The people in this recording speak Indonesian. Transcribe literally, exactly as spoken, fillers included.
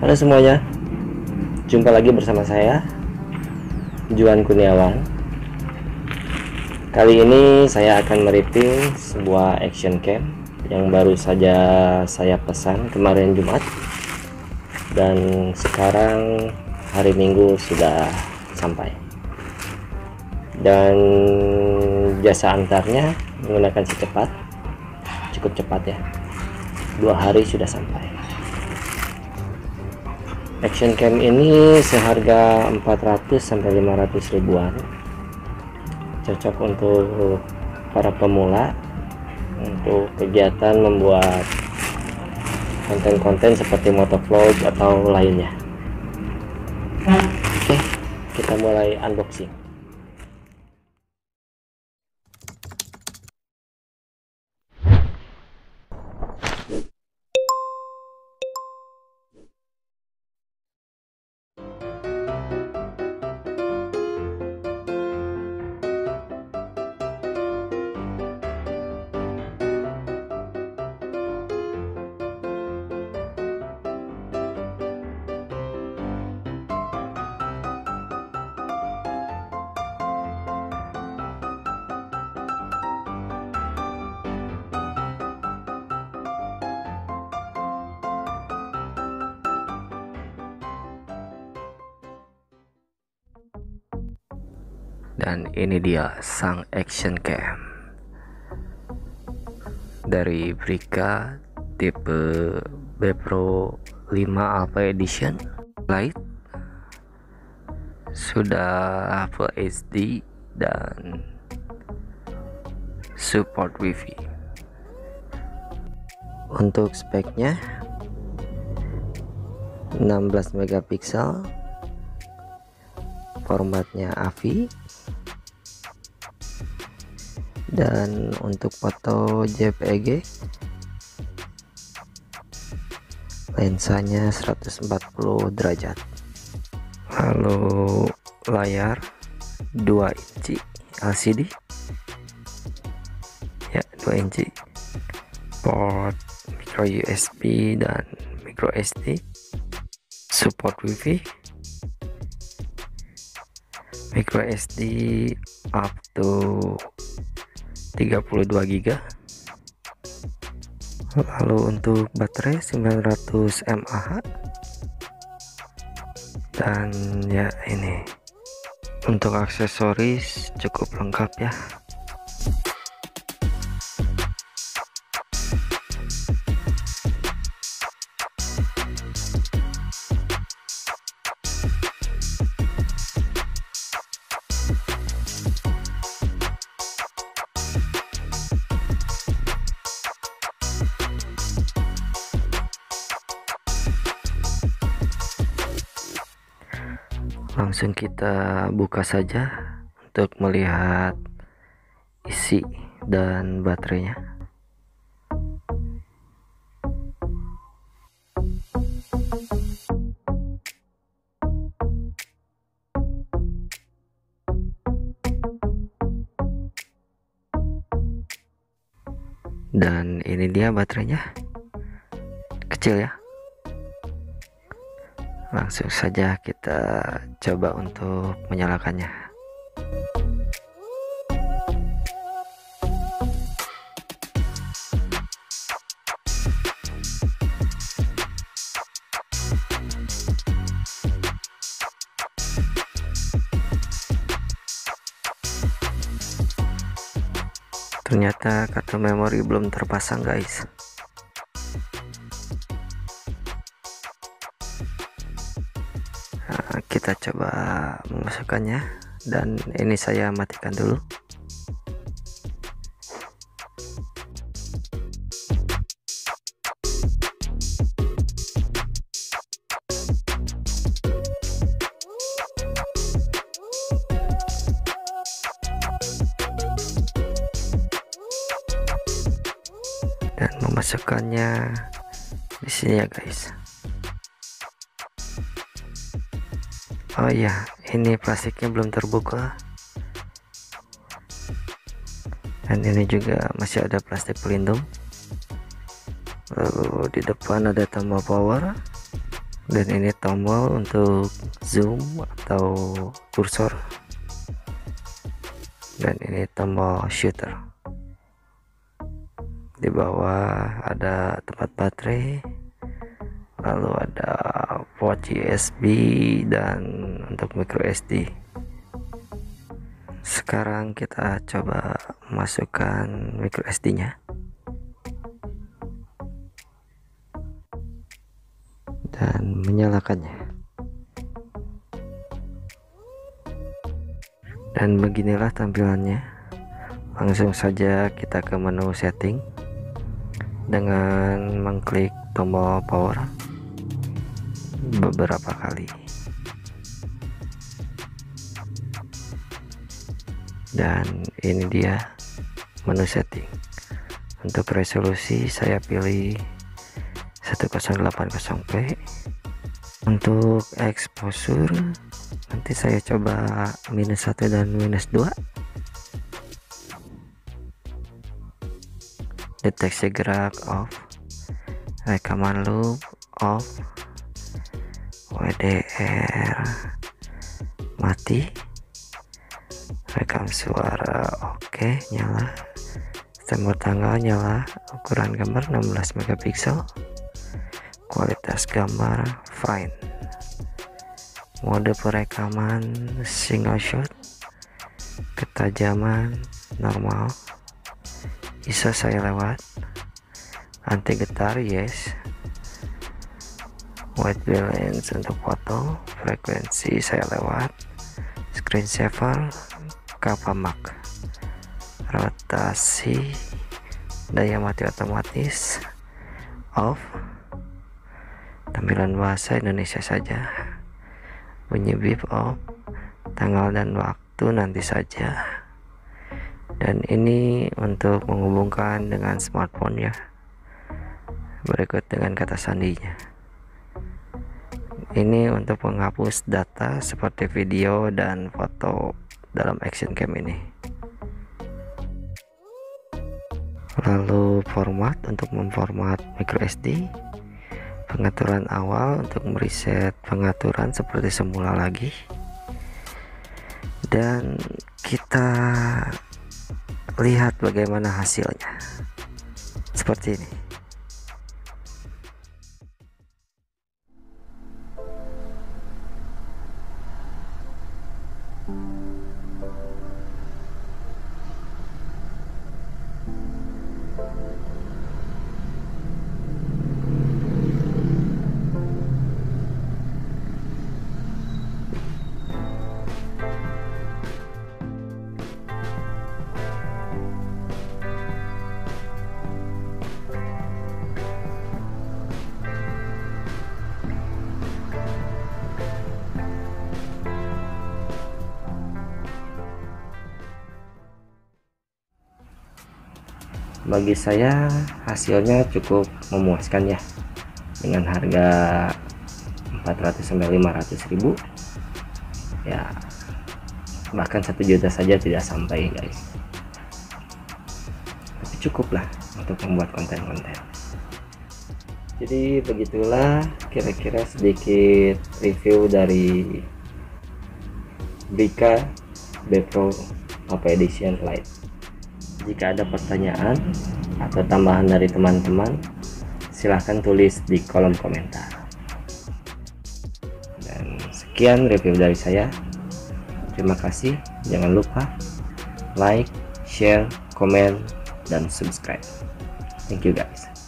Halo semuanya, jumpa lagi bersama saya Juan Kurniawan. Kali ini saya akan mereview sebuah action cam yang baru saja saya pesan kemarin Jumat, dan sekarang hari Minggu sudah sampai. Dan jasa antarnya menggunakan si cepat, cukup cepat ya, dua hari sudah sampai. Action cam ini seharga empat ratus sampai lima ratus ribuan, cocok untuk para pemula untuk kegiatan membuat konten-konten seperti motovlog atau lainnya. Oke, kita mulai unboxing. Dan ini dia sang action cam dari Brica tipe B Pro lima Alpha Edition Lite, sudah Full H D dan support WiFi. Untuk speknya enam belas megapiksel, formatnya A V I, dan untuk foto J P E G lensanya seratus empat puluh derajat, lalu layar dua inci L C D ya, dua inci, port micro U S B dan micro S D, support WiFi, micro S D up to tiga puluh dua giga byte, lalu untuk baterai sembilan ratus mAh, dan ya ini untuk aksesoris cukup lengkap ya. Langsung kita buka saja untuk melihat isi dan baterainya. Dan ini dia baterainya, kecil ya. Langsung saja kita coba untuk menyalakannya. Ternyata kartu memori belum terpasang, guys. Kita coba memasukkannya, dan ini saya matikan dulu. Dan memasukkannya di sini ya, guys. Oh iya, ini plastiknya belum terbuka, dan ini juga masih ada plastik pelindung. Lalu di depan ada tombol power, dan ini tombol untuk zoom atau kursor, dan ini tombol shutter. Di bawah ada tempat baterai, lalu ada port U S B dan untuk micro S D. Sekarang kita coba masukkan micro S D nya dan menyalakannya, dan beginilah tampilannya. Langsung saja kita ke menu setting dengan mengklik tombol power beberapa kali, dan ini dia menu setting. Untuk resolusi saya pilih seribu delapan puluh p. Untuk exposure nanti saya coba minus satu dan minus dua. Deteksi gerak off, rekaman loop off, W D R mati, rekam suara oke, nyala, stempel tanggal nyala, ukuran gambar enam belas megapiksel, kualitas gambar fine, mode perekaman single shot, ketajaman normal, I S O saya lewat, anti getar yes, white balance untuk foto, frekuensi saya lewat, screensaver, kapamak, rotasi, daya mati otomatis off, tampilan bahasa Indonesia saja, bunyi bip off, tanggal dan waktu nanti saja, dan ini untuk menghubungkan dengan smartphone ya. Berikut dengan kata sandinya. Ini untuk menghapus data seperti video dan foto dalam action cam ini. Lalu format untuk memformat micro S D. Pengaturan awal untuk mereset pengaturan seperti semula lagi, dan kita lihat bagaimana hasilnya seperti ini. Bagi saya hasilnya cukup memuaskan ya, dengan harga empat ratus sampai lima ratus ribu ya, bahkan satu juta saja tidak sampai guys, tapi cukuplah untuk membuat konten-konten. Jadi begitulah kira-kira sedikit review dari Brica B Pro Alpha Edition Lite. Jika ada pertanyaan atau tambahan dari teman-teman, silahkan tulis di kolom komentar. Dan sekian review dari saya. Terima kasih. Jangan lupa like, share, komen, dan subscribe. Thank you guys.